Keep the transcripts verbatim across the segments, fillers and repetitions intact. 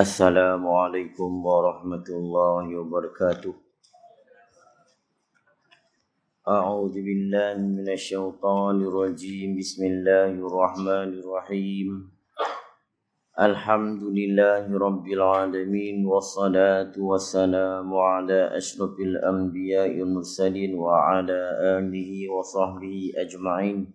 Assalamualaikum warahmatullahi wabarakatuh. A'udzu billahi minasy syaithanir rajim. Bismillahirrahmanirrahim. Alhamdulillahirabbil alamin wassalatu wassalamu ala asyrofil anbiya'il mursalin wa ala alihi wa sahbihi ajma'in.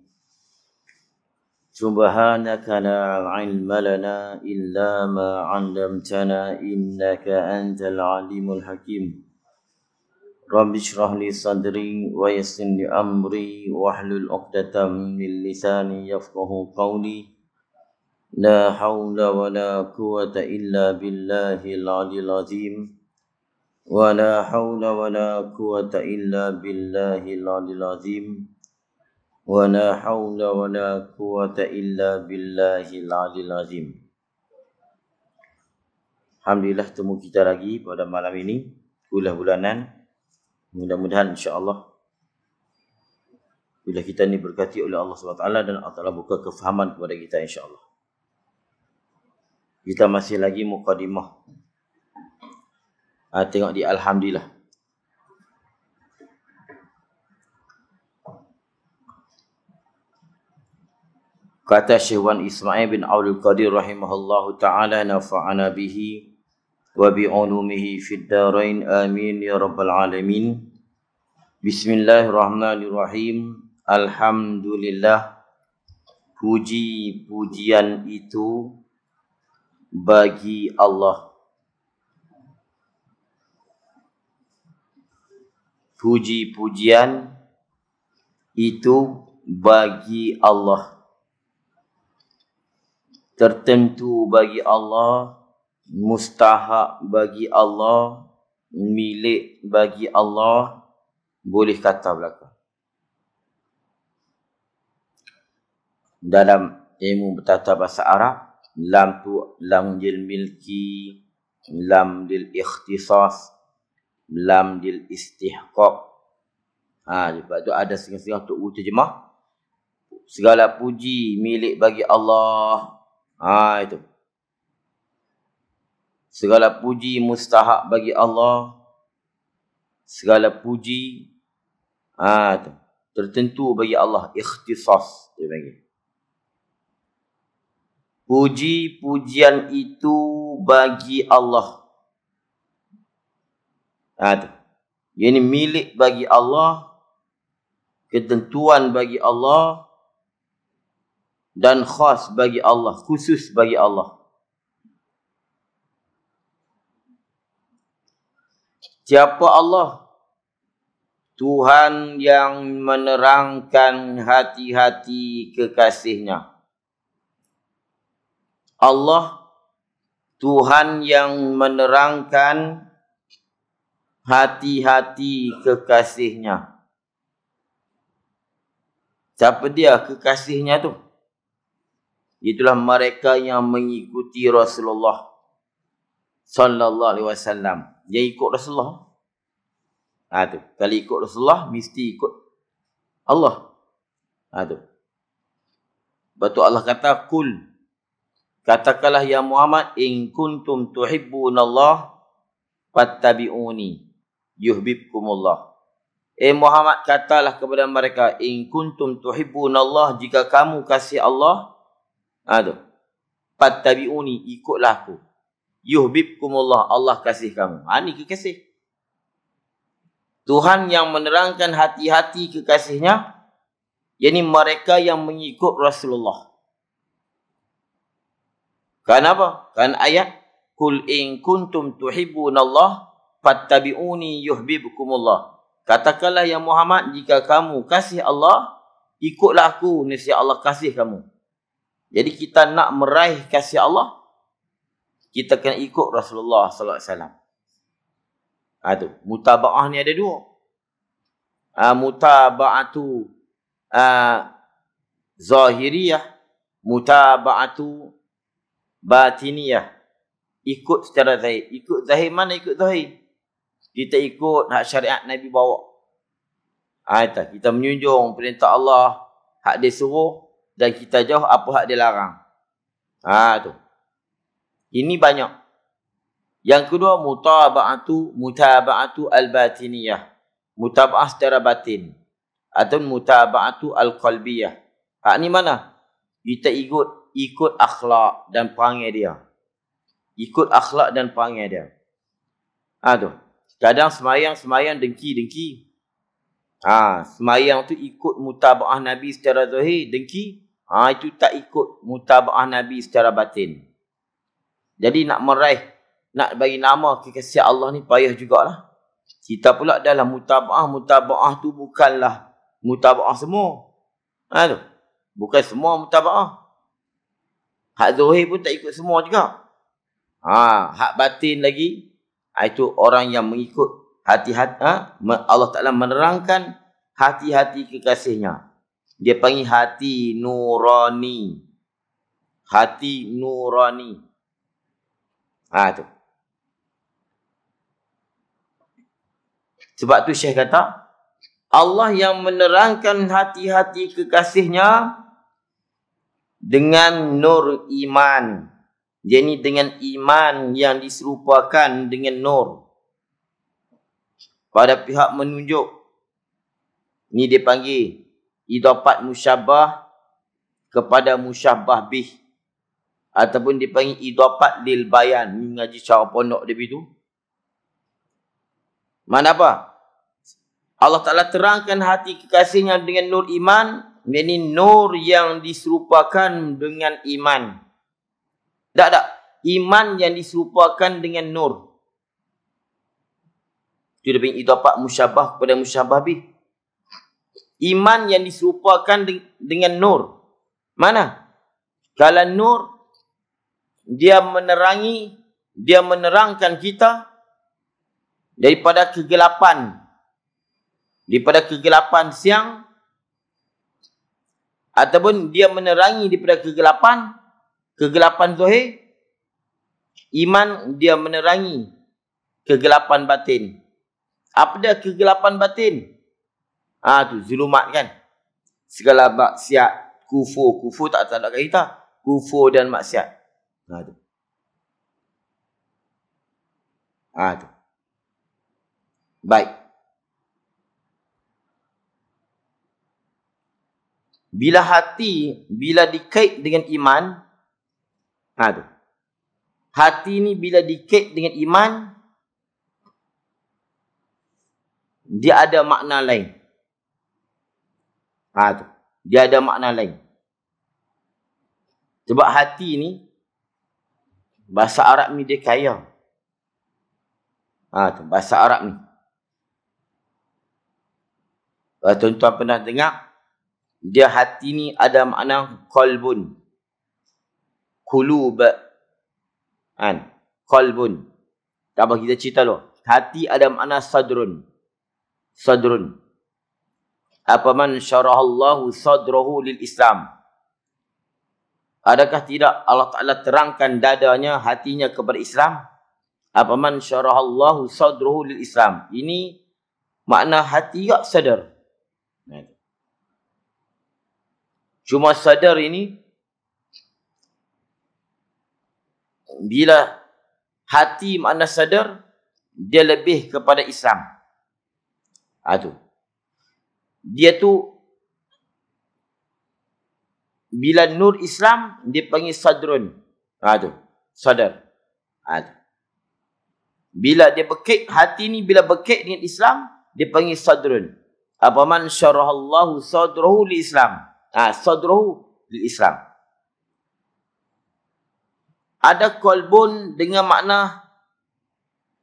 Subhanaka la ilma lana illa ma 'allamtana innaka antal alimul hakim. Rabbi shrah li sadri wa yassir li amri wahlul 'uqdatam min lisani yafqahu qawli. La haula wala quwwata illa billahil aliyil azim. Wa la haula wala quwwata illa billahil aliyil azim. Wa la hawla wa la quwwata illa billahil aliyil azim. Alhamdulillah, temu kita lagi pada malam ini, bulan bulanan. Mudah-mudahan insya-Allah bila kita ini berkati oleh Allah subhanahu wa taala dan Allah Ta'ala buka kefahaman kepada kita insya-Allah. Kita masih lagi mukadimah. Ha, tengok di alhamdulillah. Kata Syekh Ismail bin Abdul Qadir rahimahullahu ta'ala, nafa'ana bihi wa bi'ulumihi fid darain, amin ya rabbal alamin. Bismillahirrahmanirrahim. Alhamdulillah, puji-pujian itu bagi Allah. Puji-pujian itu bagi Allah, tertentu bagi Allah, mustahak bagi Allah, milik bagi Allah, boleh kata belaka. Dalam ilmu bertata bahasa Arab, lam tu lam dil milki, lam dil ikhtisas, lam dil istihqaq. Ha, sebab tu ada setengah-setengah untuk terjemah. Segala puji milik bagi Allah. Ha, itu. Segala puji mustahak bagi Allah. Segala puji ha, itu. Tertentu bagi Allah. Ikhtisas dia panggil. Puji-pujian itu bagi Allah. Ha, itu. Ini milik bagi Allah. Ketentuan bagi Allah. Dan khas bagi Allah, khusus bagi Allah. Siapa Allah? Tuhan yang menerangkan hati-hati kekasihnya. Allah, Tuhan yang menerangkan hati-hati kekasihnya. Siapa dia kekasihnya tu? Itulah mereka yang mengikuti Rasulullah sallallahu alaihi wasallam. Dia ikut Rasulullah. Ha tu. Kalau ikut Rasulullah mesti ikut Allah. Ha tu. Batu Allah kata kul. Katakanlah ya Muhammad, in kuntum tuhibbunallah fattabi'uni yuhibbukumullah. Eh Muhammad, katalah kepada mereka, in kuntum tuhibbunallah, jika kamu kasih Allah, ha tu. Fattabi'uni, ikutlah aku. Yuhibbukumullah, Allah kasih kamu. Ha, ni kekasih. Tuhan yang menerangkan hati-hati kekasihnya, yakni mereka yang mengikut Rasulullah. Kenapa? Kan ayat kul in kuntum tuhibbunallah fattabi'uni yuhibbukumullah. Katakanlah ya Muhammad, jika kamu kasih Allah, ikutlah aku, niscaya Allah kasih kamu. Jadi kita nak meraih kasih Allah, kita kena ikut Rasulullah sallallahu alaihi wasallam. Ha tu, mutaba'ah ni ada dua. Ah, mutaba'atu ah zahiriyah, mutaba'atu batiniyah. Ikut secara zahir. Ikut zahir mana ikut zahir? Kita ikut hak syariat Nabi bawa. Ah, itu kita menjunjung perintah Allah, hak dia suruh. Dan kita jauh apa hak dia larang. Ha tu. Ini banyak. Yang kedua mutaba'atu mutaba'atu al-batiniyah, mutaba'ah secara batin, atau mutaba'atu al-qalbiyah. Ha, ni mana? Kita ikut ikut akhlak dan perangai dia. Ikut akhlak dan perangai dia. Ha tu. Kadang semayang-semayang dengki-dengki. Ha, semayang tu ikut mutaba'ah Nabi secara zahir, dengki. Ha, itu tak ikut mutaba'ah Nabi secara batin. Jadi nak meraih, nak bagi nama kekasih Allah ni payah jugalah. Kita pula dalam mutaba'ah. Mutaba'ah tu bukanlah mutaba'ah semua. Ha tu. Bukan semua mutaba'ah. Hak zuhir pun tak ikut semua juga. Ha, hak batin lagi. Itu orang yang mengikut hati-hati. Ha? Allah Ta'ala menerangkan hati-hati kekasihnya. Dia panggil hati nurani. Hati nurani. Ha tu. Sebab tu Syekh kata, Allah yang menerangkan hati-hati kekasihnya dengan nur iman. Jadi dengan iman yang diserupakan dengan nur. Pada pihak menunjuk. Ini dia panggil idafat musyabah kepada musyabah bih. Ataupun dia panggil idafat lil bayan. Ini ngaji cara pondok dia begitu. Mana apa? Allah Ta'ala terangkan hati kekasihnya dengan nur iman. Ini nur yang diserupakan dengan iman. Tak, tak. Iman yang diserupakan dengan nur. Itu dia panggil idafat musyabah kepada musyabah bih. Iman yang diserupakan de dengan nur. Mana? Kalau nur, dia menerangi, dia menerangkan kita daripada kegelapan, daripada kegelapan siang, ataupun dia menerangi daripada kegelapan, kegelapan zahir. Iman dia menerangi kegelapan batin. Apa dia kegelapan batin? Ah tu zulumat kan. Segala maksiat, kufur, kufur tak ada kat kita. Kufur dan maksiat. Ah tu. Ah tu. Baik. Bila hati, bila dikait dengan iman, ha tu. Hati ni bila dikait dengan iman, dia ada makna lain. Ha tu. Dia ada makna lain. Sebab hati ni, bahasa Arab ni dia kaya. Ha tu, bahasa Arab ni. Tuan-tuan pernah dengar, dia hati ni ada makna qalbun. Qulub. Kan? Qalbun. Tak apa, kita cerita dulu. Hati ada makna sadrun. Sadrun. Apa man syarahallahu sadrahu lil Islam. Adakah tidak Allah Ta'ala terangkan dadanya, hatinya kepada Islam? Apa man syarahallahu sadrahu lil Islam. Ini makna hati yang sadar. Cuma sadar ini, bila hati makna sadar, dia lebih kepada Islam. Ha, tu. Dia tu, bila nur Islam, dia panggil sadrun. Ha, tu. Sadar. Ha, tu. Bila dia berkait, hati ni bila berkait dengan Islam, dia panggil sadrun. Apa man syarahallahu sadrahu li Islam. Ha, sadrahu lil-Islam. Ada qalbun dengan makna,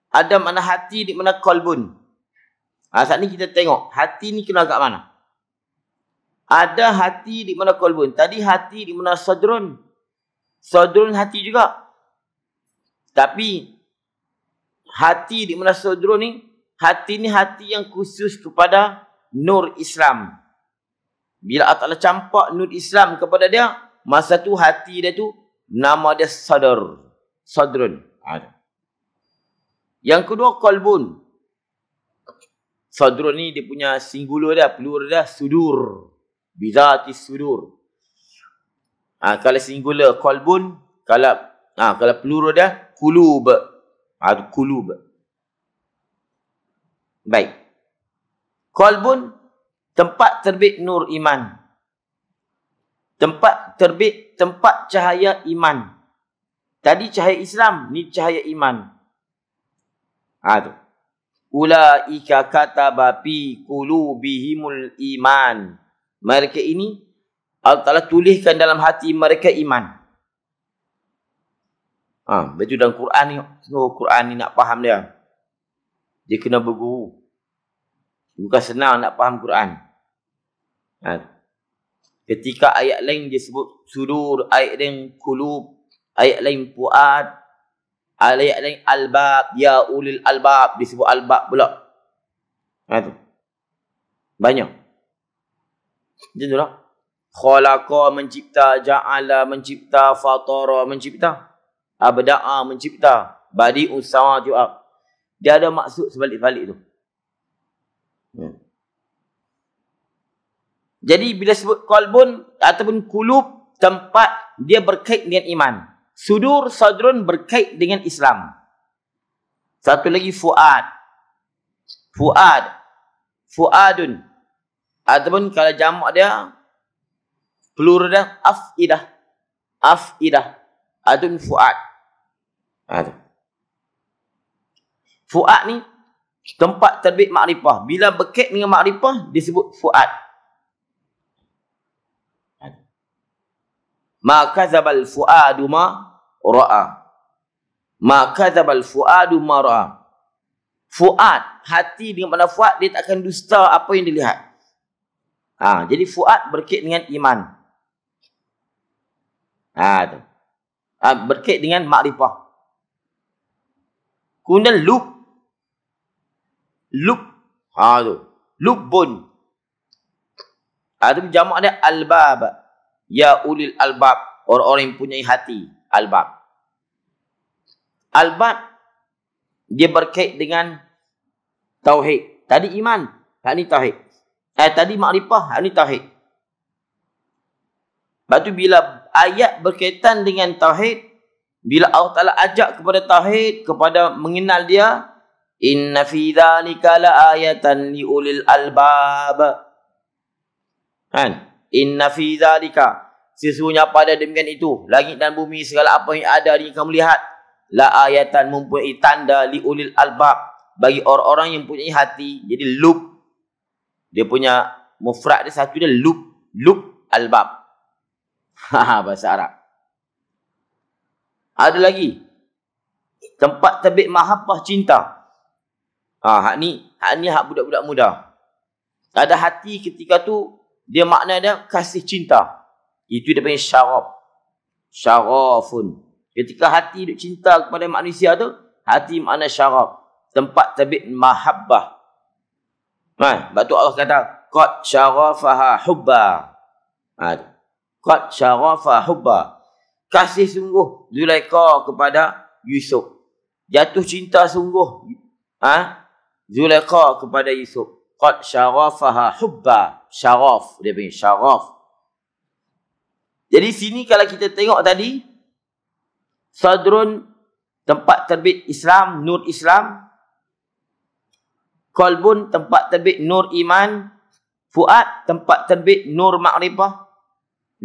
ada makna hati di mana qalbun. Ha, saat ni kita tengok, hati ni kena agak mana? Ada hati di mana qalbun. Tadi hati di mana sadrun. Sadrun hati juga. Tapi, hati di mana sadrun ni, hati ni hati yang khusus kepada nur Islam. Bila Allah Ta'ala campak nur Islam kepada dia, masa tu hati dia tu, nama dia sadar. Sadrun. Yang kedua, qalbun. Sadrun ni dia punya singular dia, plural dia, sudur. Bizati sudur. Ha, kalau singular, qalbun. Kalau ha, kalau plural dia, kulub. al-qulub. Baik. Qalbun, tempat terbit nur iman. Tempat terbit, tempat cahaya iman. Tadi cahaya Islam, ni cahaya iman. Ha tu. Ulaika kataba fi qulubihimul iman. Mereka ini Allah Ta'ala tuliskan dalam hati mereka iman. Ha, betul dalam Quran ni, oh, Quran ni nak faham dia. Dia kena berguru. Bukan senang nak faham Quran. Ha. Ketika ayat lain dia sebut sudur, ayat lain kulub, ayat lain puad, ayat lain albab, ya ulil albab, dia sebut albab pula. Ha tu. Banyak. Macam tu lah. Khalaqa mencipta, ja'ala mencipta, fatara mencipta, abda'a mencipta, badi'us samawati wal ardh. Dia ada maksud sebalik-balik tu. Hmm. Jadi bila sebut qalbun ataupun kulub, tempat dia berkait dengan iman. Sudur, sadrun berkait dengan Islam. Satu lagi fuad. Fuad. Fuadun. Ataupun kalau jamak dia, plural dia, afidah. Afidah. Ataupun fuad. Fuad ni, tempat terbit makrifah. Bila berkait dengan makrifah, disebut fuad. Ma kadzabal fuadu ma ra'a. Ma kadzabal fuadu ma ra'a. Fuad, hati dengan mana fuad, dia tak akan dusta apa yang dilihat. Ha, jadi fuad berkait dengan iman. Ha, tu. Ha, berkait dengan makrifah. Kemudian lub. Lub. Ha, tu. Lubbun. Ha, tu jamak dia albab. Ya ulil albab, orang-orang yang punya hati, albab. Albab, dia berkait dengan tauhid. Tadi iman, hak ni tauhid. Eh, tadi makrifah, hak ni tauhid. Lepas tu bila ayat berkaitan dengan tauhid, bila Allah Ta'ala ajak kepada tauhid, kepada mengenal dia, inna fi dzalika la ayatan li ulil albab. Kan? Inna fi dzalika, sesungguhnya pada demikian itu langit dan bumi segala apa yang ada yang kamu lihat, la ayatan, mempunyai tanda, li ulil albab, bagi orang-orang yang punya hati. Jadi lub, dia punya mufrad dia satu, dia lub, lub albab. Ha bahasa Arab. Ada lagi tempat terbit mahabbah, cinta. Ha hak ni, hak ni hak budak-budak muda. Ada hati ketika tu dia makna dia kasih cinta. Itu dia panggil syaraf. Syarafun. Ketika hati duk cinta kepada manusia tu, hati makna syaraf. Tempat terbit mahabbah. Ha, batu Allah kata, qad syarafaha hubba. Ha, qad syarafaha hubba. Kasih sungguh Zulaikah kepada Yusuf. Jatuh cinta sungguh. Ha? Zulaikah kepada Yusuf. Qad syarafaha hubba. Syaraf. Dia panggil syaraf. Jadi sini kalau kita tengok tadi, sadrun, tempat terbit Islam, nur Islam. Qalbun, tempat terbit nur iman. Fuad, tempat terbit nur makrifah.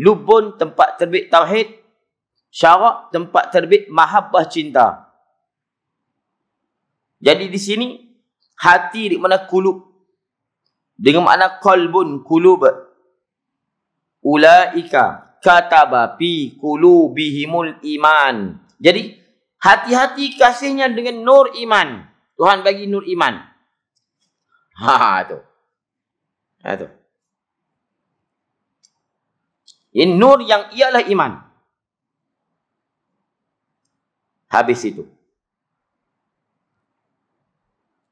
Lubun, tempat terbit tauhid. Syaraf, tempat terbit mahabbah, cinta. Jadi di sini, hati di mana kulub. Dengan makna qalbun, kulub. Ulaika kataba fi qulubihimul iman. Jadi hati-hati kasihnya dengan nur iman. Tuhan bagi nur iman. Ha tu. Ha tu. Ini nur yang ialah iman. Habis itu.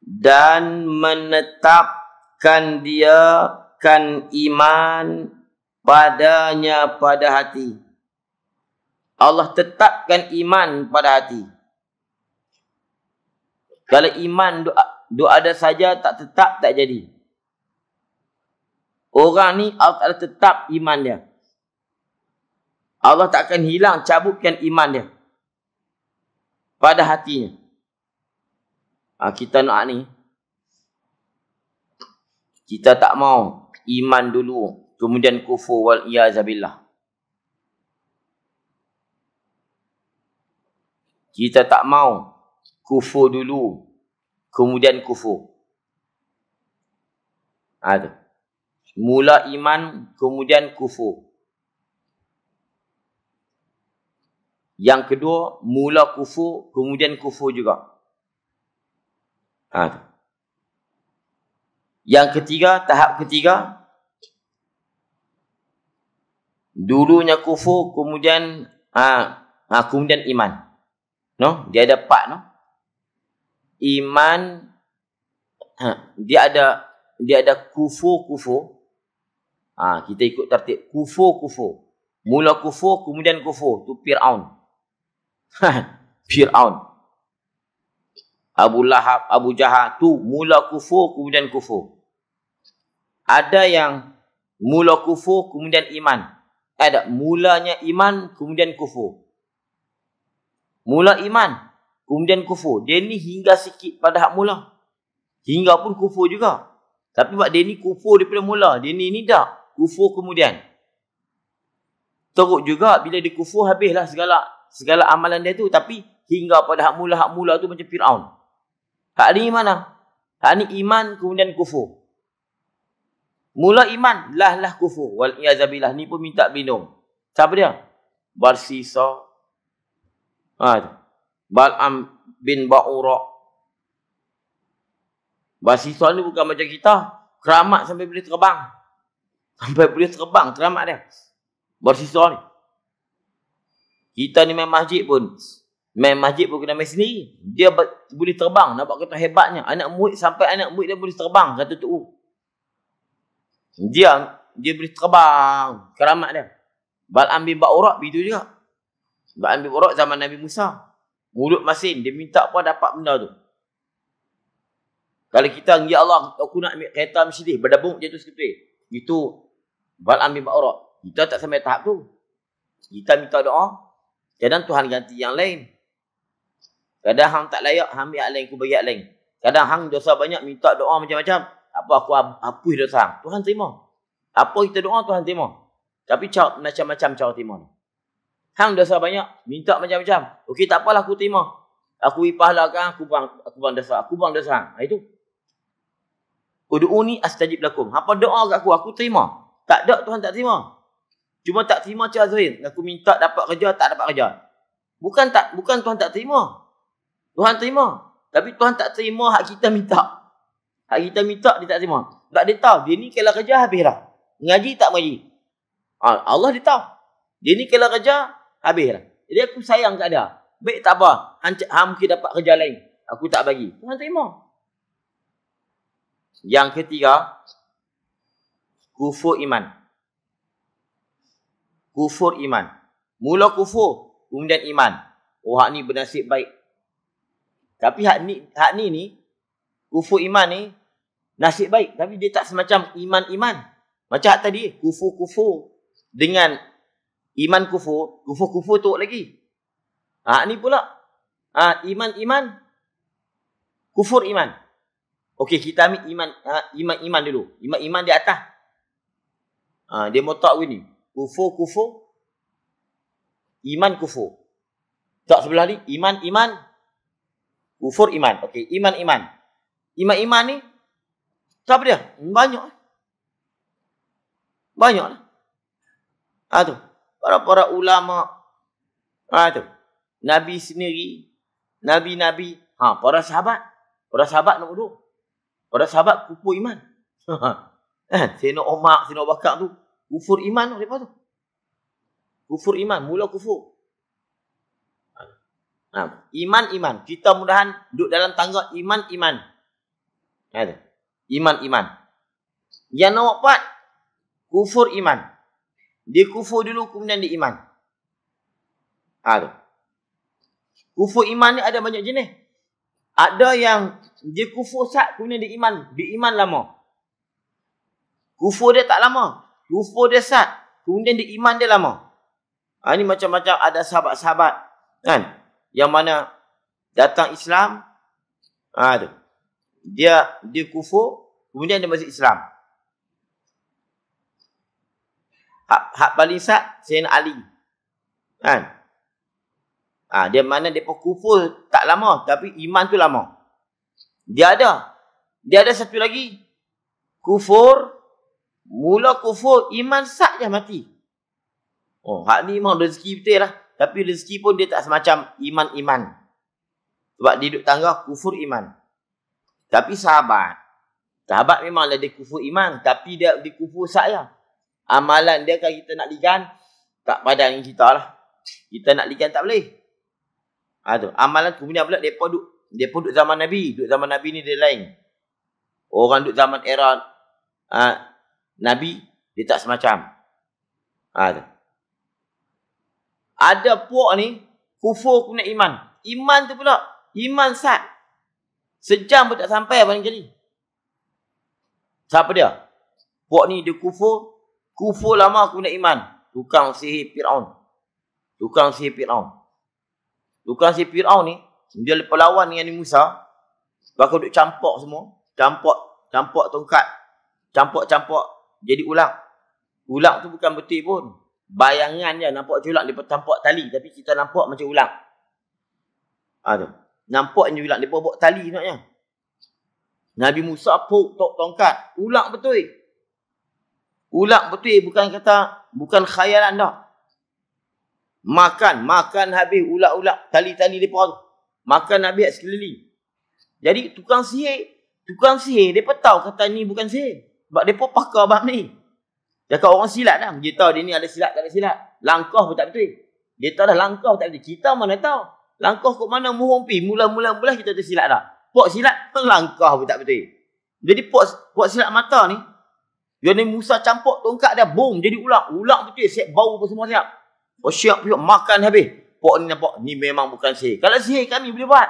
Dan menetap kan dia, kan iman padanya pada hati. Allah tetapkan iman pada hati. Kalau iman doa, doa ada saja tak tetap, tak jadi. Orang ni Allah Ta'ala tetap iman dia. Allah tak akan hilang, cabutkan iman dia pada hatinya. Nah, kita nak ni, kita tak mau iman dulu, kemudian kufur wal iazabillah. Kita tak mau kufur dulu, kemudian kufur. Ada. Ha, mula iman, kemudian kufur. Yang kedua, mula kufur, kemudian kufur juga. Ha. Yang ketiga, tahap ketiga, dulunya kufur, kemudian ha, ha, kemudian iman. No, dia ada empat, no. Iman, ha, dia ada dia ada kufur-kufur. Ha, kita ikut tertib kufur-kufur. Mula kufur, kemudian kufur. Tu Firaun. Firaun, Abu Lahab, Abu Jahal, tu mula kufur kemudian kufur. Ada yang mula kufur kemudian iman. Ada mulanya iman kemudian kufur. Mula iman kemudian kufur. Dia ni hingga sikit pada hak mula, hingga pun kufur juga. Tapi buat dia ni kufur daripada mula. Dia ni ni tak kufur kemudian. Teruk juga bila dia kufur, habislah segala segala amalan dia tu, tapi hingga pada hak mula hak mula tu macam Firaun. Hak ni mana? Hak ni iman kemudian kufur. Mula iman, lah lah kufur. Wal iazabilah, ni pun minta bindung. Siapa dia? Barsisa. Ha. Bal'am bin Ba'ura. Barsisa ni bukan macam kita, keramat sampai boleh terbang. Sampai boleh terbang keramat dia. Barsisa ni. Kita ni main masjid pun, main masjid pun kena main sendiri. Dia boleh terbang. Nampak kata hebatnya. Anak murid, sampai anak murid dia boleh terbang. Kata tu. Dia, dia boleh terbang. Keramat dia. Bal'am bin Ba'ura, begitu juga. Bal'am bin Ba'ura zaman Nabi Musa. Mulut masin. Dia minta pun dapat benda tu. Kalau kita, ya Allah, aku nak ambil kereta macam ni. Berdabung je tu sekepil. Itu Bal'am bin Ba'ura. Kita tak sampai tahap tu. Kita minta doa. Kadang Tuhan ganti yang lain. Kadang hang tak layak, hang ambil yang lain, aku bagi yang lain. Kadang hang dosa banyak, minta doa macam-macam. Apa aku hapus dosa hang, Tuhan terima. Apa kita doa, Tuhan terima. Tapi cara, macam-macam cara terima. Hang dosa banyak, minta macam-macam. Okey, tak apalah aku terima. Aku pahlakan, aku bang, aku bang dosa, aku bang dosa hang. Itu. Udu'uni astajib lakum. Apa doa kat aku, aku terima. Tak ada, Tuhan tak terima. Cuma tak terima cara zahir. Aku minta dapat kerja, tak dapat kerja. Bukan tak bukan Tuhan tak terima. Tuhan terima. Tapi Tuhan tak terima hak kita minta. Hak kita minta, dia tak terima. Tak dia tahu. Dia ni kalau kerja, habislah. Ngaji tak mengaji. Allah dia tahu. Dia ni kalau kerja, habislah. Jadi aku sayang kat dia. Baik tak apa. Hang mungkin dapat kerja lain. Aku tak bagi. Tuhan terima. Yang ketiga, kufur iman. Kufur iman. Mula kufur, kemudian iman. Oh, hak ni bernasib baik. Tapi hak ni, hak ni ni, kufur iman ni, nasib baik. Tapi dia tak semacam iman-iman. Macam hak tadi, kufur-kufur. Dengan iman kufur, kufur-kufur teruk lagi. Hak ni pula, ha, iman-iman, kufur iman. Okey, kita ambil iman, ha, iman-iman dulu. Iman-iman di atas. Ha, dia muta'awin ni. Kufur, kufur. Iman, kufur. Tak sebelah ni. Iman, iman. Kufur, iman. Okey, iman, iman. Iman, iman ni, siapa dia? Banyak. Banyak lah. Ha, tu. Para-para ulama. Ha, tu. Nabi sendiri. Nabi-nabi. Ha, para sahabat. Para sahabat nak duduk. Para sahabat kufur iman. Sina Omar, Sina Bakar tu. Kufur iman lepas tu. Kufur iman. Mula kufur. Ha. Iman, iman. Kita mudahan duduk dalam tangga iman, iman. Ha. Iman, iman. Yang nombor empat, kufur iman. Dia kufur dulu, kemudian dia iman. Ha. Kufur iman ni ada banyak jenis. Ada yang dia kufur sat, kemudian dia iman. Dia iman lama. Kufur dia tak lama. Kufur dia sat, kemudian dia iman dia lama. Ha, ini macam-macam ada sahabat-sahabat kan, yang mana datang Islam, Ah, itu. Dia dia kufur, kemudian dia masuk Islam. Hak, hak paling sah Sayyidina Ali. Kan? Ah, dia mana dia kufur tak lama, tapi iman tu lama. Dia ada. Dia ada satu lagi. Kufur, mula kufur, iman sah je mati. Oh, hak ni memang rezeki betul lah. Tapi rezeki pun dia tak semacam iman-iman. Sebab dia duduk tangga kufur iman. Tapi sahabat. Sahabat memanglah dia kufur iman. Tapi dia, dia kufur saya. Amalan dia kalau kita nak ligan, tak padan kita lah. Kita nak ligan tak boleh. Ha, tu. Amalan kemudian pula mereka duduk. Dia pun duduk zaman Nabi. Duduk zaman Nabi ni dia lain. Orang duduk zaman era ha, Nabi, dia tak semacam. Ha, ada puak ni, kufur kena iman. Iman tu pula, iman sat. Sejam pun tak sampai paling kali. Siapa dia? Puak ni dia kufur. Kufur lama kena iman. Tukang sihir Firaun. Tukang sihir Firaun. Tukang sihir Firaun ni, dia lepas lawan dengan Nabi Musa, bakal duk campak semua, campak, campak tongkat, campak-campak jadi ulang. Ulang tu bukan betul pun. Bayangan dia nampak je ulang, depa campak tali tapi kita nampak macam ulang. Ah ha, tu. Nampak je ulang, depa bawa tali naknya. Nabi Musa puk tok tongkat, ulang betul. Ulang betul, bukan kata bukan khayalan dah. Makan, makan habis ulang-ulang tali-tali depa tu. Makan Nabi sekeliling. Jadi tukang sihir, tukang sihir, mereka tahu kata ni bukan sihir. Sebab mereka pakar bab ni. Dia kata orang silat dah. Dia tahu dia ni ada silat, tak ada silat. Langkah pun tak betul. Dia tahu dah langkah tak betul. Kita mana tahu. Langkah kot mana muhung pi. Mula-mula mula kita tersilat dah. Pok silat, langkah pun tak betul. Jadi pok, pok silat mata ni, dia ni Musa campur tongkat dia, boom, jadi ulang. Ulang betul, set bau pun semua siap. Oh siap, siap, makan habis. Pok ni nampak, ni memang bukan sihir. Kalau sihir kami boleh buat.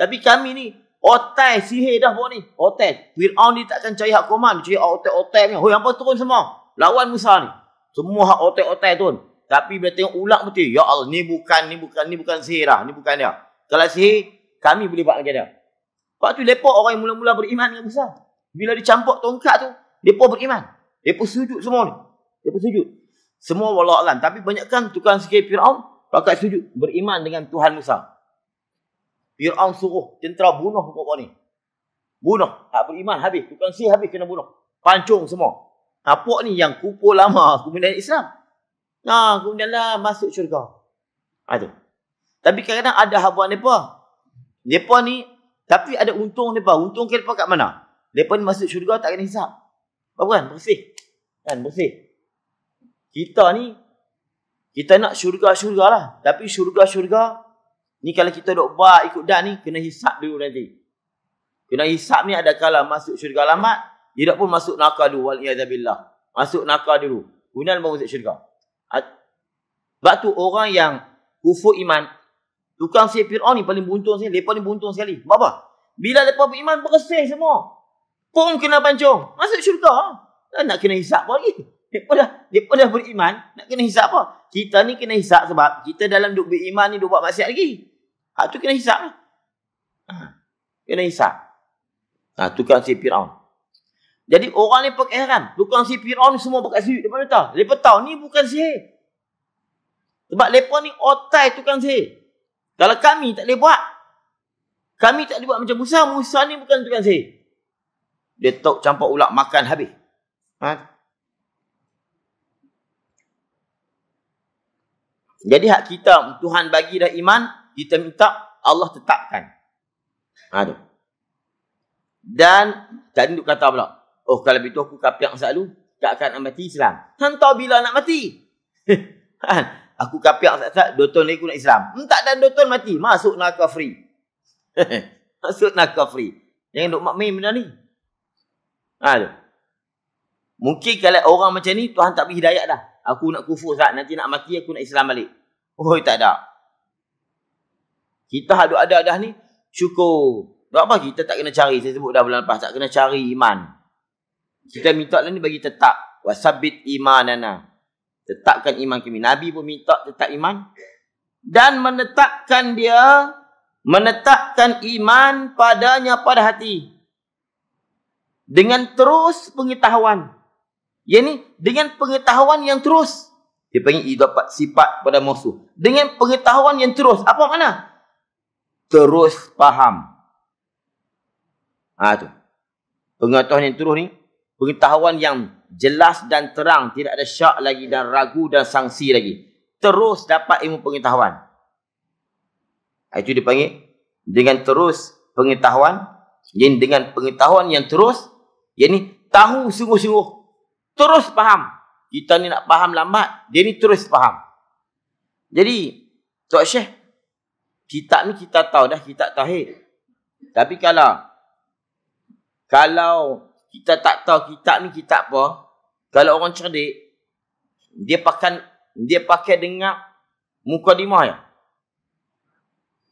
Tapi kami ni, otai sihir dah pok ni. Otai. Firaun ni takkan cari hak koman. Dia cari otai-otai ni. Hoi, apa turun semua? Lawan Musa ni. Semua hak otai-otai turun. Tapi bila tengok ulang betul. Ya Allah, ni bukan, ni bukan, ni bukan sihir dah. Ni bukan dia. Kalau sihir, kami boleh buat macam dia. Lepas tu, mereka orang yang mula-mula beriman dengan Musa. Bila dicampur tongkat tu, mereka beriman. Mereka sujud semua ni. Mereka sujud. Semua wallah alam. Tapi banyakkan tukang sihir Firaun, pakat sujud beriman dengan Tuhan Musa. Firaun suruh tentera bunuh pokok ni. Bunuh. Tak beriman habis. Tukang sihir habis kena bunuh. Pancung semua. Apa ni yang kufur lama kemudian Islam. Nah, kemudianlah masuk syurga. Ha tu. Tapi kadang-kadang ada habuan depa. Depa ni tapi ada untung depa. Untung depa kat mana? Depa ni masuk syurga tak kena hisap. Bukan bersih. Kan bersih. Kita ni kita nak syurga-syurga lah. Tapi syurga-syurga ni kalau kita duk buat ikut dah ni, kena hisap dulu nanti. Kena hisap ni ada kala masuk syurga alamat, dia pun masuk neraka dulu. Wal'iyazabillah. Masuk neraka dulu. Kemudian baru masuk syurga. Sebab tu orang yang kufur iman, tukang sihir Firaun ni paling buntung sekali. Mereka ni buntung sekali. Sebab apa? Bila mereka beriman, bersih semua. Pun kena pancung. Masuk syurga. Tak nak kena hisap pun lagi. Mereka dah, mereka dah beriman, nak kena hisap apa? Kita ni kena hisap sebab kita dalam duk beriman ni duk buat maksiat lagi. Hak tu kena hisap lah. Ha, kena hisap. Ha, tukang si Firaun. Jadi orang ni pakai haram. Tukang si Firaun semua pakai sihir. Mereka tahu. Mereka tahu ni bukan sihir. Sebab mereka ni otai tukang sihir. Kalau kami tak boleh buat. Kami tak boleh buat macam Musa. Musa ni bukan tukang sihir. Dia tahu campur ulang makan habis. Ha? Jadi hak kita, Tuhan bagi dah iman, kita minta Allah tetapkan. Ha, dan tadi duk kata pula, oh kalau begitu aku kapiak selalu, tak akan nak mati Islam. Hang tahu bila nak mati? Aku kapiak sat-sat, dua tahun lagi aku nak Islam. Tak dan dua tahun mati, masuk neraka free. Masuk neraka free. Jangan duk main benda ni. Ha, mungkin kalau orang macam ni, Tuhan tak beri hidayat dah. Aku nak kufur sat, nanti nak mati aku nak Islam balik. Oh, tak ada. Kita hadut ada dah ni, syukur. Berapa kita tak kena cari, saya sebut dah bulan lepas, tak kena cari iman. Kita minta lah ni bagi tetap. Wasabbit imanana. Tetapkan iman kami. Nabi pun minta tetap iman. Dan menetapkan dia, Menetapkan iman padanya pada hati dengan terus pengetahuan, yakni dengan pengetahuan yang terus. Dia panggil idapat sifat pada musuh. Dengan pengetahuan yang terus. Apa makna? Terus paham. Ah tu. Pengetahuan yang terus ni, pengetahuan yang jelas dan terang, tidak ada syak lagi dan ragu dan sangsi lagi. Terus dapat ilmu pengetahuan. Itu dipanggil dengan terus pengetahuan, yakni dengan pengetahuan yang terus, yakni tahu sungguh-sungguh, terus faham. Kita ni nak faham lambat, dia ni terus faham. Jadi, Tok Syekh, kitab ni kita tahu dah, kitab tauhid. Tapi kalau kalau kita tak tahu kitab ni kitab apa, kalau orang cerdik, dia pakai dia pakai dengar mukadimah ya.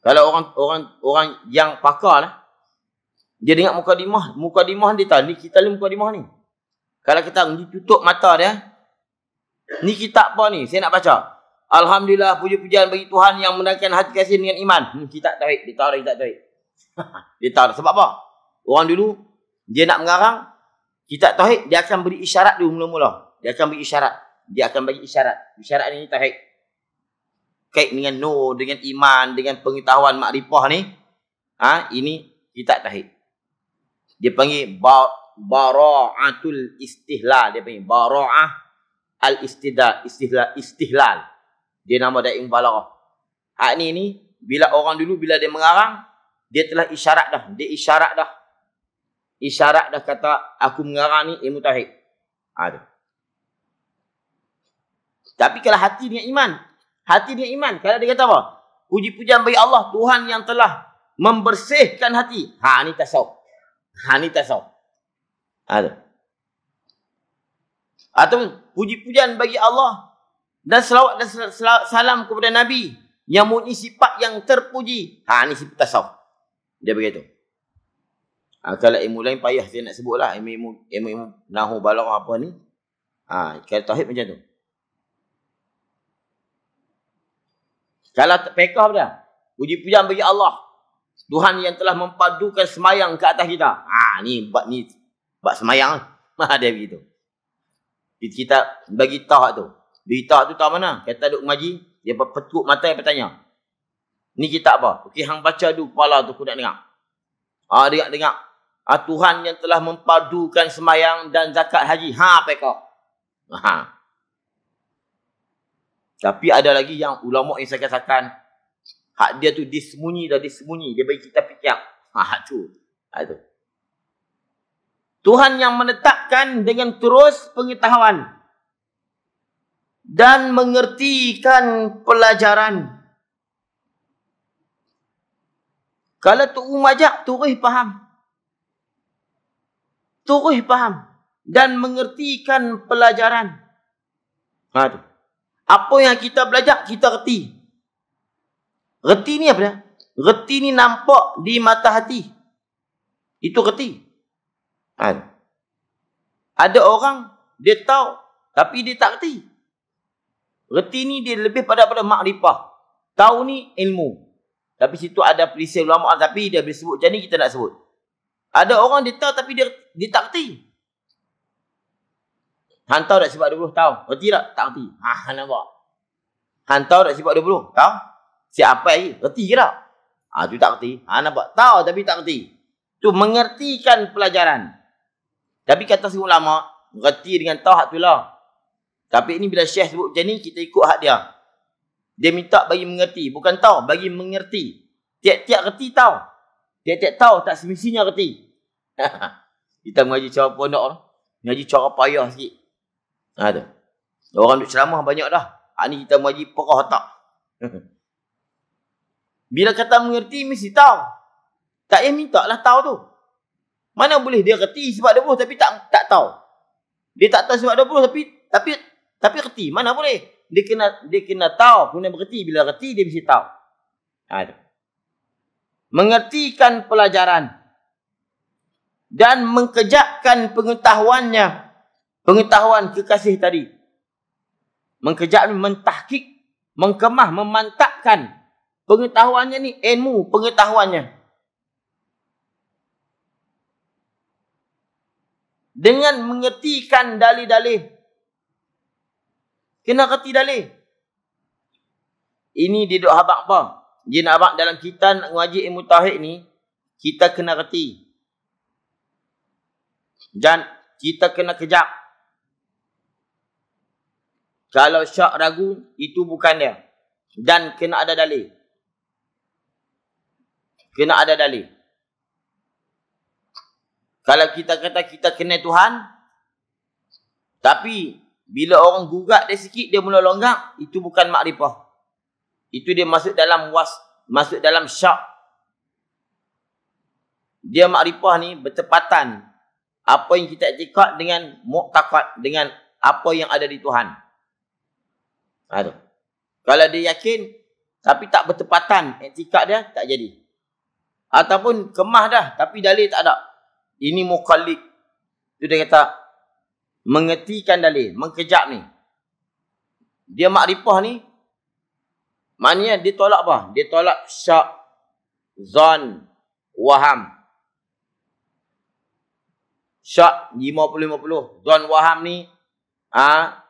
Kalau orang orang orang yang pakar lah, dia dengar mukadimah, mukadimah dia tahu, ni kita ni mukadimah ni. Kalau kita tutup mata dia, ni kitab apa ni, saya nak baca. Alhamdulillah, puji-pujian bagi Tuhan yang menangkan hati kasih dengan iman. Hmm, kitab tauhid, dia tahu kitab tauhid. Dia tahu sebab apa? Orang dulu, dia nak mengarang kitab tauhid, dia akan beri isyarat dulu mula-mula. Dia akan beri isyarat. Dia akan bagi isyarat. Isyarat ni tauhid. Kait dengan nur, dengan iman, dengan pengetahuan makrifah ni, ha, ini kitab tauhid. Dia panggil bar, bara'atul istihlal. Dia panggil bara'ah al-istidlal. Istihlal. Istihlal. Dia nama Da'im Balagah. Ha, ini ni, bila orang dulu, bila dia mengarang, dia telah isyarat dah. Dia isyarat dah. Isyarat dah kata, aku mengarang ni ilmu tauhid. Ha, tu. Tapi kalau hati dengan iman, hati dia iman. Kalau dia kata apa? Puji-pujian bagi Allah, Tuhan yang telah membersihkan hati. Ha, ni tasawuf. Ha, ni tasawuf. Ada. Atau puji-pujian bagi Allah dan selawat dan salam kepada Nabi yang mempunyai sifat yang terpuji. Ha, ni sifat tasawuf. Dia begitu. Ha, kalau ilmu lain payah saya nak sebutlah. Ilmu-ilmu ilmu nahwu balaghah apa ni. Ha, kalau tauhid macam tu. Kalau fiqah dah, puji-pujian bagi Allah, Tuhan yang telah mempadukan semayang ke atas kita. Ah, ni bab ni bab semayang lah. Mah dia begitu. Kita bagi tahu tu. Bagi tahu tu tahu mana? Kata duk mengaji, dia petuk mata yang bertanya. Ni kita apa? Okey, hang baca dulu kepala tu aku nak dengar. Ah, dengar-dengar. Ah, Tuhan yang telah mempadukan semayang dan zakat haji. Ha, fiqah. Ha. Tapi ada lagi yang ulama yang sakan-sakan. Hak dia tu disembunyi dah disembunyi. Dia bagi kita fikir. Ha, tu. Ha, tu. Tuhan yang menetapkan dengan terus pengetahuan. Dan mengertikan pelajaran. Kalau tu umajak, terus faham. Terus faham. Dan mengertikan pelajaran. Ha, tu. Apa yang kita belajar, kita reti. Reti ni apa dah? Reti ni nampak di mata hati. Itu reti. Ha. Ada orang, dia tahu, tapi dia tak reti. Reti ni dia lebih pada pada makrifah. Tahu ni ilmu. Tapi situ ada perisai ulama, tapi dia boleh sebut macam ni, kita nak sebut. Ada orang dia tahu, tapi dia, dia tak reti. Hantau dah sifat dua puluh tahu. Reti tak? Tak reti. Ha, nampak. Hantau dah sifat dua puluh tahu. Siapa lagi? Reti ke tak? Ha, tu tak reti. Ha, nampak. Tahu tapi tak reti. Tu mengertikan pelajaran. Tapi kata si ulama, reti dengan tahu hak tu lah. Tapi ini bila Syekh sebut macam ni, kita ikut hak dia. Dia minta bagi mengerti. Bukan tahu, bagi mengerti. Tiap-tiap reti tahu. Tiap-tiap tahu tak semisinya reti. Kita mengaji cara pondok lah. Mengaji cara payah sikit. Ha, tu. Orang duk ceramah banyak dah. Ha, ni kita mengaji perah tak. Bila kata mengerti, mesti tahu. Tak payah minta lah tahu tu. Mana boleh dia reti sebab dua puluh tapi tak tak tahu. Dia tak tahu sebab dua puluh tapi tapi tapi reti. Mana boleh? Dia kena dia kena tahu, kena bererti. Bila reti, dia mesti tahu. Ha, tu. Mengertikan pelajaran. Dan mengkejakkan pengetahuannya. Pengetahuan kekasih tadi. Mengkejap, mentahkik, mengkemah, memantapkan Pengetahuannya nih, ilmu, pengetahuannya. Dengan mengertikan dalih-dalih. Kena kerti dalih. Ini dia duk habak apa? Dia nak habak dalam kita nak ngaji ilmu tauhid ni, kita kena kerti. Dan kita kena kejap. Kalau syak ragu, itu bukan dia. Dan kena ada dalil. Kena ada dalil. Kalau kita kata kita kena Tuhan, tapi bila orang gugat dia sikit, dia mula longgak, itu bukan makrifah. Itu dia masuk dalam was, masuk dalam syak. Dia makrifah ni bertepatan apa yang kita iktikad dengan muqtaqad, dengan apa yang ada di Tuhan. Aduh. Kalau dia yakin tapi tak bertepatan iktikad dia, tak jadi. Ataupun kemah dah tapi dalil tak ada. Ini muqallid. Itu dia kata mengertikan dalil, mengkejap ni. Dia makrifah ni maknanya dia tolak apa? Dia tolak syak, zan, waham. Syak lima puluh lima puluh. Zan waham ni ah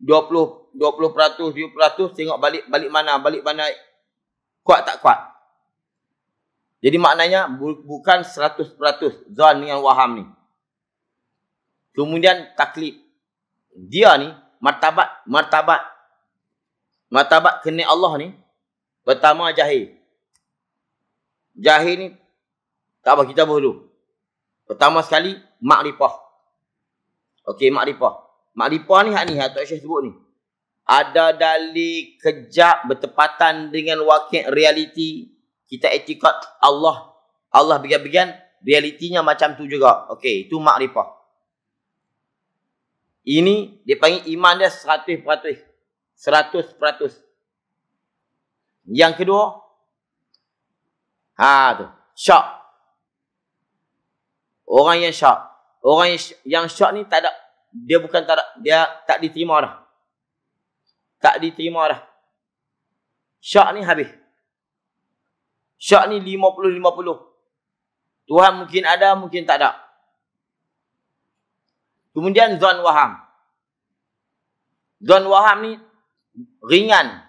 dua puluh, dua puluh peratus, tujuh puluh peratus, tengok balik balik mana, balik mana kuat tak kuat. Jadi maknanya bu bukan seratus peratus zan dengan waham ni. Kemudian taklid. Dia ni martabat martabat martabat kena Allah ni, pertama jahil. Jahil ni, tak apa, kita dulu. Pertama sekali, makrifah. Okey, makrifah. Makrifah ni, hak ni, hak Tok Syekh sebut ni. Ada dalil kejap bertepatan dengan wakil realiti. Kita etikad Allah. Allah bagian-bagian, realitinya macam tu juga. Okey, itu makrifah. Ini, dia panggil iman dia seratus peratus. Seratus peratus. Yang kedua, ha tu, syak. Orang yang syak, orang yang yang syak ni tak ada, dia bukan tak ada, dia tak diterima dah. Tak diterima dah. Syak ni habis. Syak ni lima puluh lima puluh. Tuhan mungkin ada, mungkin tak ada. Kemudian zan waham. Zan waham ni ringan.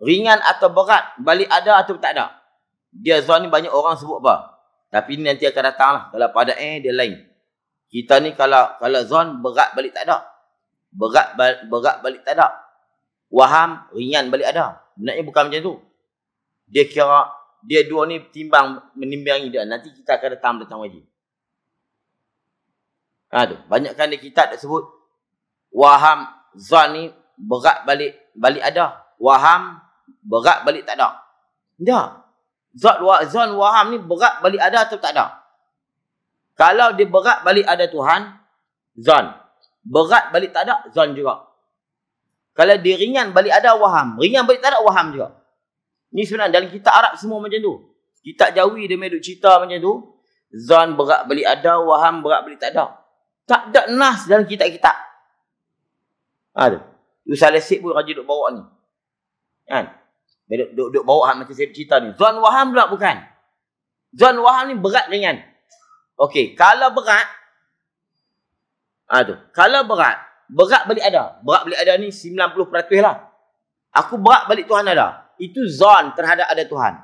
Ringan atau berat. Balik ada atau tak ada. Dia zon ni banyak orang sebut apa. Tapi ni nanti akan datang lah. Kalau pada eh, dia lain. Kita ni kalau kalau zon berat balik tak ada. Berat, berat balik tak ada. Waham, ringan balik ada. Sebenarnya bukan macam tu. Dia kira, dia dua ni timbang, menimbangi dia. Nanti kita akan datang datang wajib. Ha tu. Banyakkan dia kitab dia sebut. Waham, zon ni berat balik. Balik ada. Waham, berat balik tak ada. Tak. Zon waham ni berat balik ada atau tak ada? Kalau dia berat balik ada Tuhan, zon. Berat balik tak ada, zon juga. Kalau dia ringan balik ada, waham. Ringan balik tak ada, waham juga. Ni sebenarnya dalam kitab Arab semua macam tu. Kitab Jawi dia main duk cerita macam tu. Zon berat balik ada, waham berat balik tak ada. Tak ada nas dalam kitab-kitab. Ha tu. Usalasik pun Raja duk bawa ni. Kan? Dia duduk bawa macam saya cerita ni. Zon waham pula bukan. Zon waham ni berat ringan. Okey, kalau berat. Ha tu. Kalau berat. Berat balik ada. Berat balik ada ni sembilan puluh peratus lah. Aku berat balik Tuhan ada. Itu zon terhadap ada Tuhan.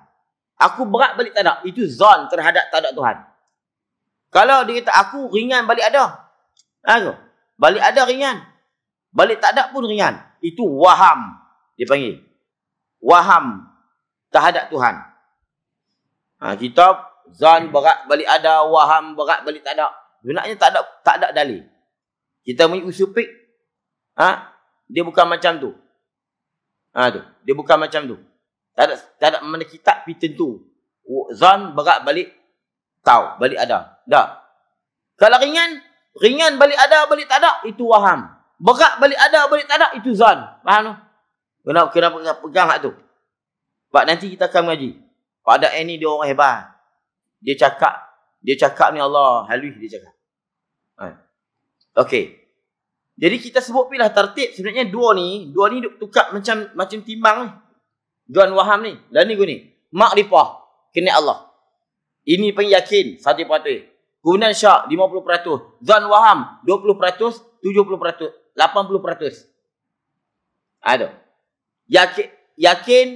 Aku berat balik tak ada. Itu zon terhadap tak ada Tuhan. Kalau dia kata aku ringan balik ada. Ha tu. Balik ada ringan. Balik tak ada pun ringan. Itu waham. Dia panggil. Waham terhadap Tuhan. Ha, kita zan berat balik ada, waham berat balik tak ada. Sebenarnya tak ada tak ada dalil. Kita punya usul fiqh, ha, dia bukan macam tu. Ha tu, dia bukan macam tu. Tak ada tak ada mana kitab pi tentu. Zan berat balik tau, balik ada. Dah. Kalau ringan, ringan balik ada, balik tak ada, itu waham. Berat balik ada, balik tak ada, itu zan. Faham tu? Kenapa kena pegang hak tu? Sebab nanti kita akan mengaji. Pada ini dia orang hebat. Dia cakap. Dia cakap ni Allah. Halus dia cakap. Ha. Okey. Jadi kita sebut pilah tertib. Sebenarnya dua ni. Dua ni duk tukar macam macam timbang. Juan waham ni. Dan ni guni. Makrifah. Kena Allah. Ini pengyakin. Satu patut. Kemudian syak. lima puluh peratus. Juan waham. dua puluh peratus. tujuh puluh peratus. lapan puluh peratus. Aduh. Yakin. Yakin.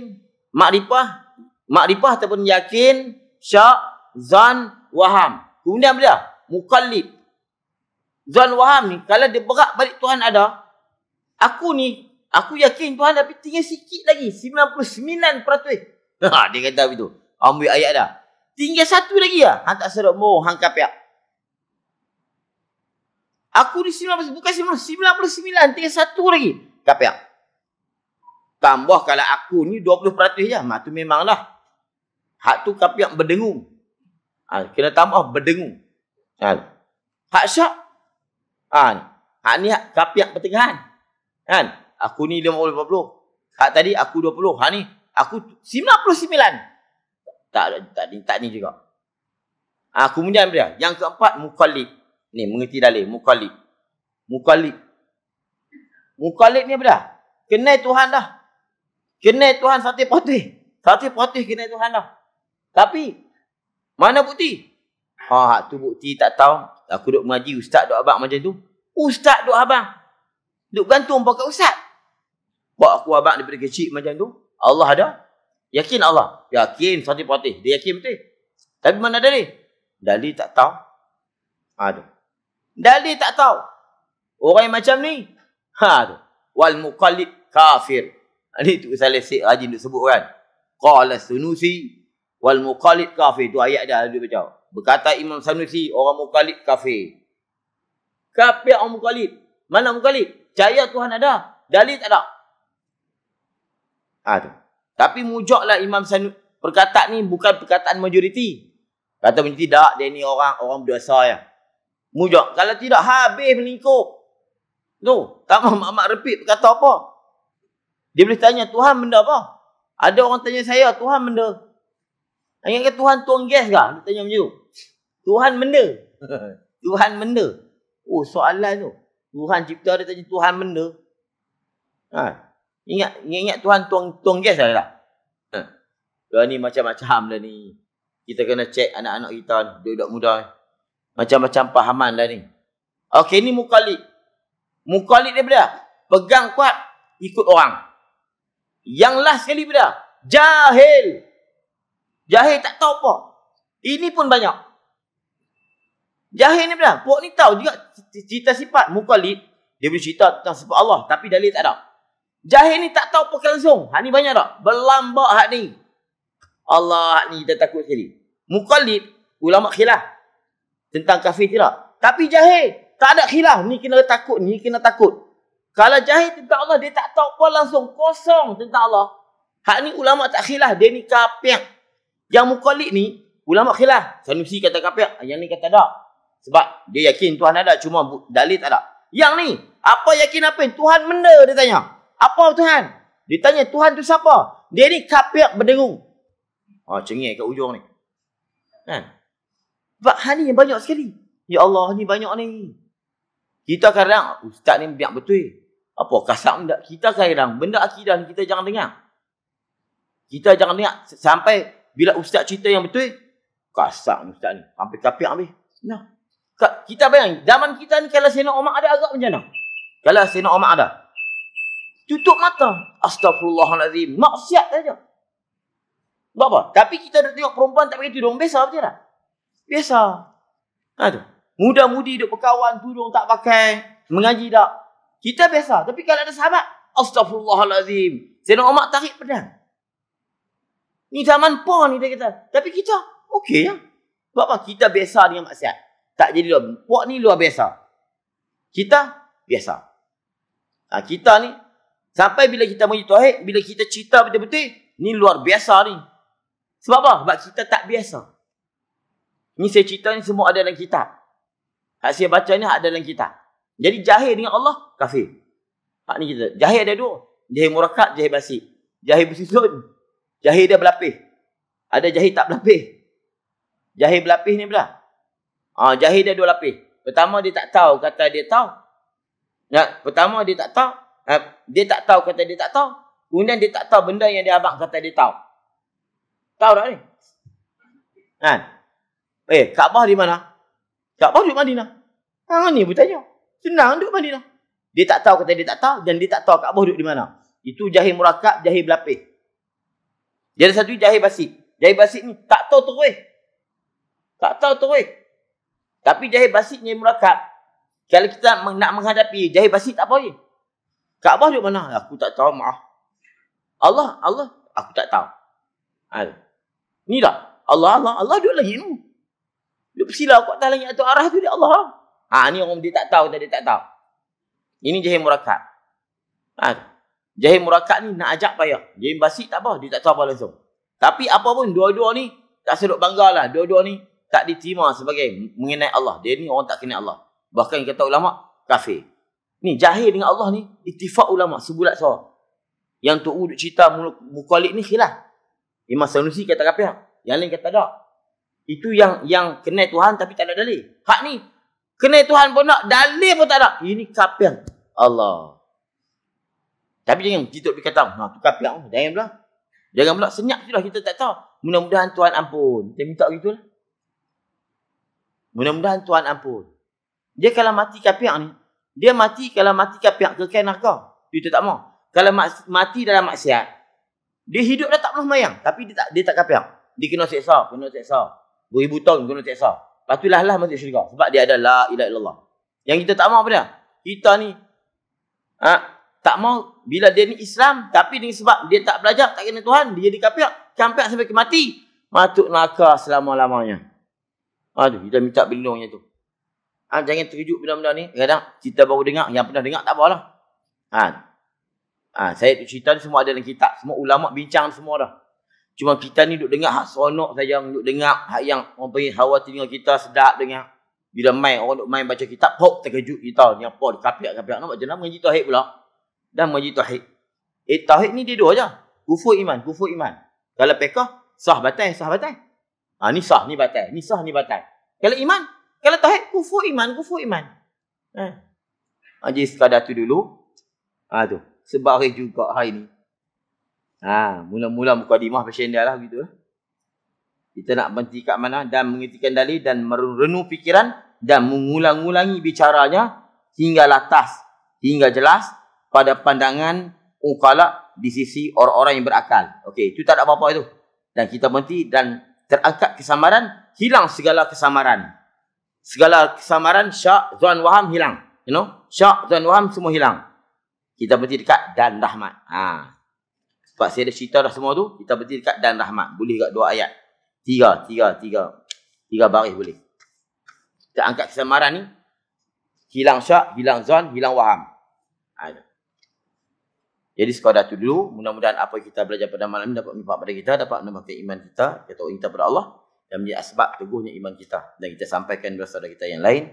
Makrifah. Makrifah ataupun yakin. Syak. Zan. Waham. Kemudian bila? Mukallid. Zan waham ni. Kalau dia berat balik Tuhan ada. Aku ni. Aku yakin Tuhan tapi tinggal sikit lagi. sembilan puluh sembilan peratus. Ha, dia kata begitu. Ambil ayat dah. Tinggal satu lagi lah. Hang tak sedap mau. Hang kapiak. Aku ni sembilan puluh, bukan sembilan puluh sembilan. Tinggal satu lagi. Kapiak. Tambah kalau aku ni dua puluh peratus je. Mak tu memanglah. Hak tu kapiak berdengung. Ha, kena tambah berdengung. Ha. Hak syak. Ha. Hak ni hak kapiak pertengahan. Kan? Aku ni lima puluh empat puluh. Hak tadi aku dua puluh. Hak ni aku sembilan puluh sembilan. Tak tak ni tak ni juga. Ah ha, kemudian dia yang keempat mukallid. Ni mengerti dalil mukallid. Mukallid. Mukallid ni apa? Kenal Tuhan dah. Kenal Tuhan satu potih. Satu potih kenal Tuhan dah. Tapi mana bukti? Ha hak tu bukti tak tahu. Aku duk mengaji ustaz duk abang macam tu. Ustaz duk abang. Duk gantung pakai ustaz. Buat aku abang daripada kecil macam tu. Allah ada. Yakin Allah. Yakin satu patih. Dia yakin betul. Tapi mana dalil? Dalil tak tahu. Ha tu. Dalil tak tahu. Orang macam ni. Ha tu. Wal muqallid kafir. Ini tu saya lesik rajin duk sebut kan. Qala Sanusi wal muqallid kafir. Tu ayat dah dia baca. Berkata Imam Sanusi orang muqallid kafir. Kafir orang muqallid. Mana muqallid? Percaya Tuhan ada. Dalil tak ada. Ha, tapi mujaklah Imam Sanusi perkataan ni bukan perkataan majoriti. Kata macam tidak dia ni orang orang berdosa ya. Mujak kalau tidak habis melingkup. Tu, tak mak-mak repit kata apa? Dia boleh tanya Tuhan benda apa? Ada orang tanya saya Tuhan benda. Ingat ke Tuhan tuang gas ke? Dia tanya macam tu. Tuhan benda. Tuhan benda. Oh soalan tu. Tuhan cipta dia tanya Tuhan benda. Ha. Ingat, ingat, ingat Tuhan tuang, tuang gas dah lah. Ha. Dia ni macam-macam dah ni. Kita kena cek anak-anak kita, budak muda. Macam-macam pahaman dah ni. Okey, ni mukallid. Mukallid dia benda. Pegang kuat, ikut orang. Yang last sekali benda. Jahil. Jahil tak tahu apa. Ini pun banyak. Jahil ni benda. Puak ni tahu juga cerita sifat. Mukallid, dia boleh cerita tentang sifat Allah. Tapi dalil tak ada. Jahil ni tak tahu pakai langsung. Hak ni banyak tak? Berlambak hak ni. Allah hak ni kita takut sekali. Mukallid, ulama khilaf. Tentang kafir tidak. Tapi jahil, tak ada khilaf. Ni kena takut, ni kena takut. Kalau jahil tentang Allah, dia tak tahu apa langsung. Kosong tentang Allah. Hak ni ulama tak khilaf. Dia ni kafir. Yang mukallid ni, ulama khilaf. Sanusi kata kafir. Yang ni kata tak. Sebab dia yakin Tuhan ada. Cuma dalil tak ada. Yang ni, apa yakin apa? Tuhan benda dia tanya. Apa Tuhan? Dia tanya, Tuhan tu siapa? Dia ni kafir berdengung. Ha, cengih kat ujung ni. Kan? Sebab hal ni banyak sekali. Ya Allah, ni banyak ni. Kita kadang, ustaz ni biar betul. Apa kasar benda? Kita kadang, benda akidah ni kita jangan dengar. Kita jangan dengar. Sampai bila ustaz cerita yang betul, kasar ustaz ni. Sampai kafir habis. Nah. Kita bayang, zaman kita ni kalau Sayyidina Umar ada agak macam mana? Kalau Sayyidina Umar ada. Tutup mata. Astagfirullahaladzim. Maksiat saja. Sebab apa? Tapi kita dah tengok perempuan tak pakai tudung. Biasa macam tak? Biasa. Ha, tu. Muda-mudi duduk berkawan. Tudung tak pakai. Mengaji tak. Kita biasa. Tapi kalau ada sahabat. Astagfirullahaladzim. Sayyidina Umar tarik pedang. Ni zaman pun ni dia kata. Tapi kita. Okey ya. Sebab apa? Kita biasa dengan maksiat. Tak jadi luar. Puak ni luar biasa. Kita biasa. Ha, kita ni. Sampai bila kita menjadi tauhid, bila kita cerita betul-betul, ni luar biasa ni. Sebab apa? Sebab kita tak biasa. Ni saya cerita ni semua ada dalam kitab. Hak saya baca ni ada dalam kitab. Jadi jahil dengan Allah, kafir. Hak ni kita. Jahil ada dua. Jahil murakkab, jahil basit. Jahil bersusun. Jahil dia berlapis. Ada jahil tak berlapis. Jahil berlapis ni pula. Ha, jahil dia dua lapis. Pertama dia tak tahu, kata dia tahu. Ya, pertama dia tak tahu. Dia tak tahu, kata dia tak tahu. Kemudian dia tak tahu benda yang dia abang kata dia tahu. Tahu tak ni? Kan? Eh, Kaabah di mana? Kaabah di Madinah. Hang ni bertanya. Senang duduk Madinah. Dia tak tahu kata dia tak tahu dan dia tak tahu Kaabah duduk di mana. Itu jahil murakab, jahil berlapis. Dia ada satu jahil basit. Jahil basit ni tak tahu terus. Tak tahu terus. Tapi jahil basit ni murakab. Kalau kita nak menghadapi jahil basit tak apa lagi. Kaabah duduk mana? Aku tak tahu, maaf. Allah, Allah, aku tak tahu. Al. Ni dah. Allah, Allah, Allah duduk lagi ni. Duduk bersilau kat atas langit atau arah tu dia Allah. Ha, ni orang dia tak tahu, dia tak tahu. Ini jahil murakab. Al. Jahil murakab ni nak ajak payah. Jahil basit tak apa, dia tak tahu apa langsung. Tapi apa pun dua-dua ni tak sedut banggalah. Dua-dua ni tak diterima sebagai mengenai Allah. Dia ni orang tak kenal Allah. Bahkan kata ulama kafir. Ni jahil dengan Allah ni ittifaq ulama sebulat suara. Yang tu duk cerita mukallid ni khilaf. Imam Sanusi kata kafir, yang lain kata tak. Itu yang yang kenal Tuhan tapi tak ada dalil. Hak ni kenal Tuhan pun nak, dalil pun tak ada. Ini kafir. Allah. Tapi jangan kita berkata, "Ha, tu kafir." Jangan pula. Jangan pula senyap sudah kita tak tahu. Mudah-mudahan Tuhan ampun. Kita minta begitulah. Mudah-mudahan Tuhan ampun. Dia kalau mati kafir ni, dia mati kalau mati kafir kekal neraka. Itu tak mau. Kalau mati dalam maksiat, dia hidup dah tak pernah mayang, tapi dia tak dia tak kafir. Dia kena seksa, kena seksa. Beribu tahun kena seksa. Lepas tu lah lah masuk syurga sebab dia ada la ilaha illallah. Yang kita tak mau apa dia? Kita ni ha, tak mau bila dia ni Islam, tapi dengan sebab dia tak belajar, tak kena Tuhan, dia jadi kafir, kafir sampai ke mati, masuk neraka selama-lamanya. Aduh, kita minta berlindungnya tu. Ha, jangan terkejut benda-benda ni. Kadang cerita baru dengar. Yang pernah dengar tak apalah. Ha. Ha, saya cerita ni semua ada dalam kitab. Semua ulama bincang semua dah. Cuma kita ni duduk dengar hak seronok saja. Duduk dengar hak yang orang panggil hawa telinga kita sedap dengar. Bila main, orang duduk main baca kitab. Pop terkejut kita. Ni apa? Kapiak-kapiak. Nampak macam mana? Mengaji tauhid pula. Dan mengaji tauhid. Eh, tauhid ni dia dua je. Kufur iman. Kufur iman. Kalau pekah, sah batal. Sah batal. Ha, ni sah, ni batal. Ni sah, ni batal. Kalau iman, kalau tauhid kufur iman, kufur iman. Eh. Jadi sekadar tu dulu. Ha tu. Sebab hari juga hari ni. Ha, mula-mula mukadimah pasien dia lah begitu. Kita nak berhenti kat mana dan menghentikan dalil dan merenung fikiran dan mengulang-ulangi bicaranya hingga latas, hingga jelas pada pandangan uqala di sisi orang-orang yang berakal. Okey, itu tak ada apa-apa itu. Dan kita berhenti dan terangkat kesamaran, hilang segala kesamaran. Segala kesamaran, syak, zon, waham hilang. You know? Syak, zon, waham semua hilang. Kita berhenti dekat dan rahmat. Ha. Sebab saya dah cerita dah semua tu, kita berhenti dekat dan rahmat. Boleh dekat dua ayat. Tiga, tiga, tiga. Tiga baris boleh. Kita angkat kesamaran ni. Hilang syak, hilang zon, hilang waham. Ha. Jadi sekadar tu dulu. Mudah-mudahan apa kita belajar pada malam ini dapat manfaat pada kita. Dapat menambahkan iman kita. Kita orang kita pada Allah. Dan menjadi asbab teguhnya iman kita. Dan kita sampaikan kepada saudara kita yang lain.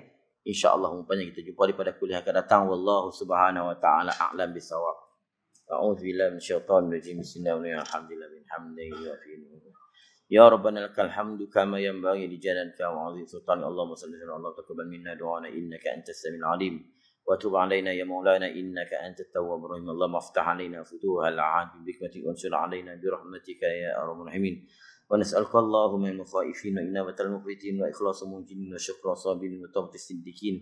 InsyaAllah umpamanya kita jumpa daripada kuliah akan datang. Wallahu subhanahu wa ta'ala a'lam bisawab. A'udzubillah min syaitan rajim. Bismillahirrahmanirrahim. Alhamdulillah min hamdihi wa fi'lihi. Ya Rabbana lakal hamdu kama yanbaghi li jalalika wa 'azimi sultanika. Allahumma salli 'ala Muhammad wa taqabbal minna du'ana innaka antas samiul 'alim. Wa tub 'alaina ya maulana innaka antat tawwabur rahim. Allahumma iftah 'alaina futuhal 'adl bi hikmatika wa ansur 'alaina bi rahmatika ya arhamar rahimin. ونسألك اللهم من المخائفين وإنابة المخبتين وإخلاص المنجنين وشكر صابين وطبط الصديقين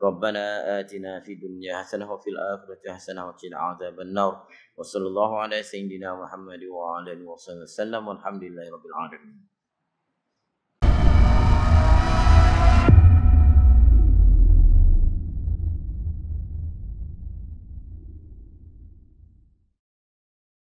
ربنا آتنا في الدنيا حسنة وفي الآخرة حسنة وقنا عذاب النار وصلى الله على سيدنا محمد وعلى آله وصحبه وسلم والحمد لله رب العالمين.